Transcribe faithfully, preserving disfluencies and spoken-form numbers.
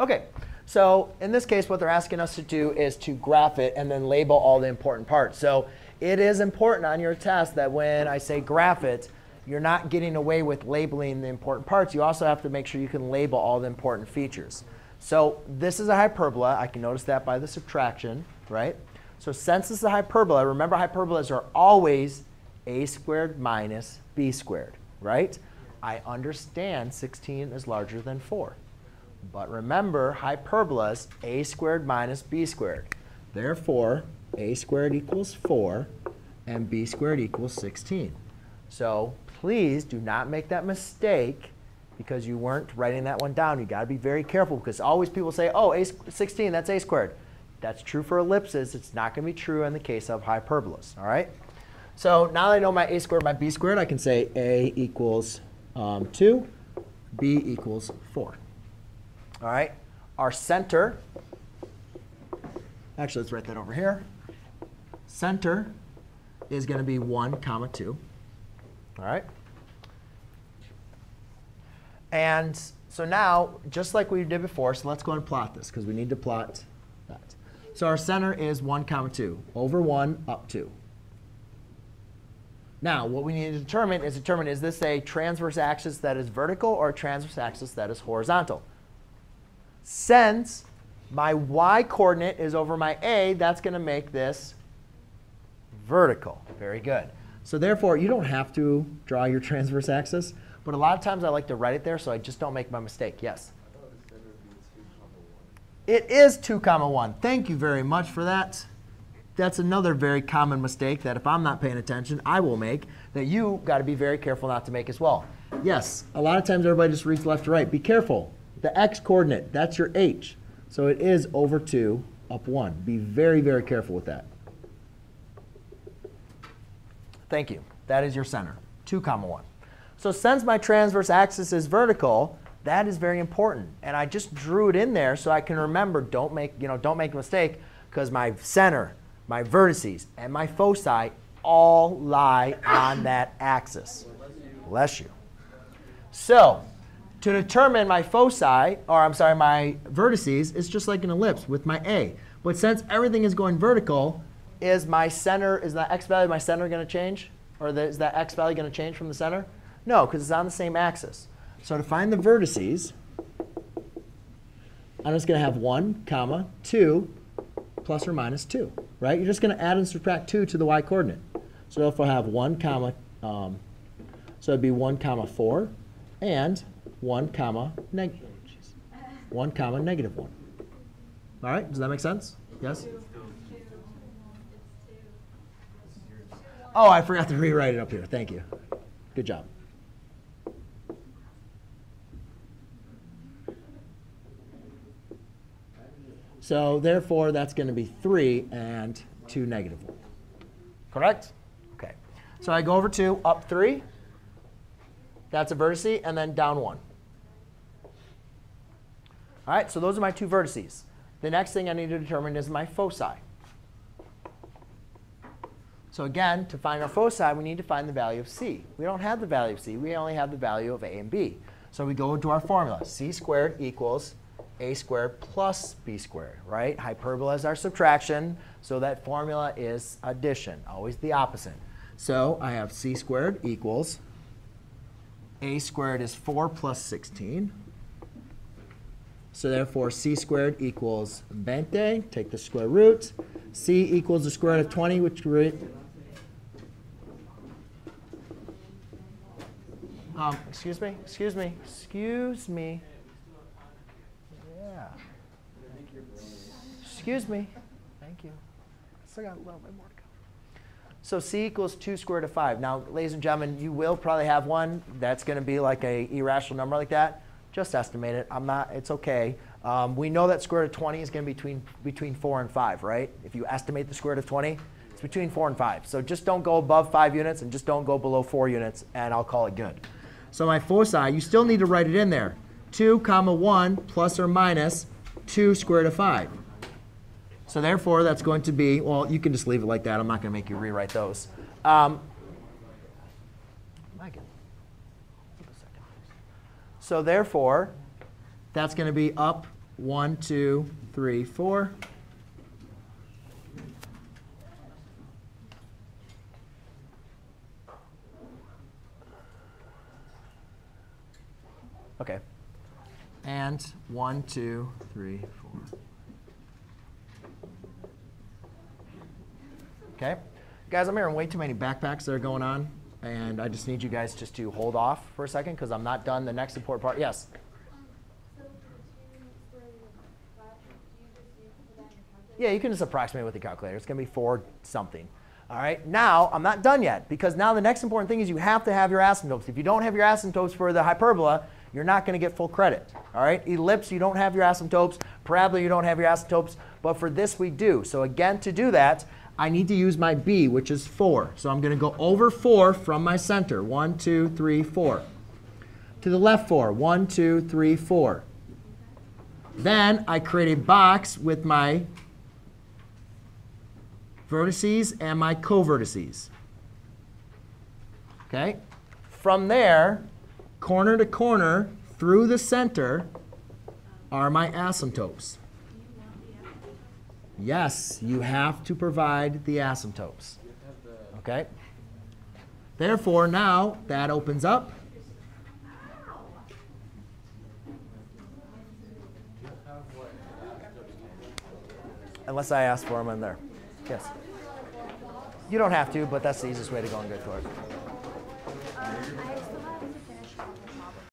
OK, so in this case, what they're asking us to do is to graph it and then label all the important parts. So it is important on your test that when I say graph it, you're not getting away with labeling the important parts. You also have to make sure you can label all the important features. So this is a hyperbola. I can notice that by the subtraction, right? So since this is a hyperbola, remember hyperbolas are always a squared minus b squared, right? I understand sixteen is larger than four. But remember, hyperbolas, a squared minus b squared. Therefore, a squared equals four, and b squared equals sixteen. So please do not make that mistake because you weren't writing that one down. You've got to be very careful because always people say, oh, a sixteen, that's a squared. That's true for ellipses. It's not going to be true in the case of hyperbolas. All right? So now that I know my a squared, my b squared, I can say a equals um, two, b equals four. All right, our center, actually, let's write that over here. Center is going to be one comma two. All right. And so now, just like we did before, so let's go and plot this, because we need to plot that. So our center is one comma two, over one, up two. Now, what we need to determine is determine, is this a transverse axis that is vertical or a transverse axis that is horizontal? Since my y coordinate is over my a, that's going to make this vertical. Very good. So therefore, you don't have to draw your transverse axis. But a lot of times, I like to write it there, so I just don't make my mistake. Yes? I thought the center would be two, one. It is two, comma one. Thank you very much for that. That's another very common mistake that if I'm not paying attention, I will make, that you got to be very careful not to make as well. Yes, a lot of times, everybody just reads left to right. Be careful. The x coordinate, that's your h. So it is over two, up one. Be very, very careful with that. Thank you. That is your center, two comma one. So since my transverse axis is vertical, that is very important. And I just drew it in there so I can remember, don't make, you know, don't make a mistake, because my center, my vertices, and my foci all lie on that axis. Bless you. So to determine my foci, or I'm sorry, my vertices, it's just like an ellipse with my a. But since everything is going vertical, is my center, is the x value of my center going to change? Or the, is that x value going to change from the center? No, because it's on the same axis. So to find the vertices, I'm just going to have one comma two plus or minus two, right? You're just going to add and subtract two to the y coordinate. So if I have one comma, um, so it'd be one comma four, and one comma negative one comma negative one. All right, does that make sense? Yes? Oh, I forgot to rewrite it up here. Thank you. Good job. So therefore, that's going to be three and two negative one. Correct? OK. So I go over to up three. That's a vertice, and then down one. All right, so those are my two vertices. The next thing I need to determine is my foci. So again, to find our foci, we need to find the value of c. We don't have the value of c. We only have the value of a and b. So we go into our formula. C squared equals a squared plus b squared, right? Hyperbola is our subtraction. So that formula is addition, always the opposite. So I have c squared equals a squared is four plus sixteen. So therefore, c squared equals twenty. Take the square root. C equals the square root of twenty, which um, excuse me, excuse me, excuse me. Yeah. Excuse me. Thank you. Still got a little bit more to go. So c equals two square root of five. Now, ladies and gentlemen, you will probably have one that's going to be like an irrational number like that. Just estimate it. I'm not. It's OK. Um, we know that square root of twenty is going to be between, between four and five, right? If you estimate the square root of twenty, it's between four and five. So just don't go above five units, and just don't go below four units, and I'll call it good. So my foci, you still need to write it in there. two comma one plus or minus two square root of five. So therefore, that's going to be, well, you can just leave it like that. I'm not going to make you rewrite those. Um, so therefore, that's going to be up One, two, three, four. Okay. And one, two, three, four. Okay. Guys, I'm hearing way too many backpacks that are going on. And I just need you guys just to hold off for a second because I'm not done the next support part. Yes? Yeah, you can just approximate with the calculator. It's going to be four something. All right, now I'm not done yet because now the next important thing is you have to have your asymptotes. If you don't have your asymptotes for the hyperbola, you're not going to get full credit. All right, ellipse, you don't have your asymptotes. Parabola, you don't have your asymptotes. But for this, we do. So again, to do that, I need to use my b, which is four. So I'm going to go over four from my center. One, two, three, four. To the left four. One, two, three, four. Then I create a box with my vertices and my covertices. Okay. From there, corner to corner through the center are my asymptotes. Yes, you have to provide the asymptotes. Okay. Therefore, now that opens up. Unless I ask for them in there. Yes. You don't have to, but that's the easiest way to go and get to it.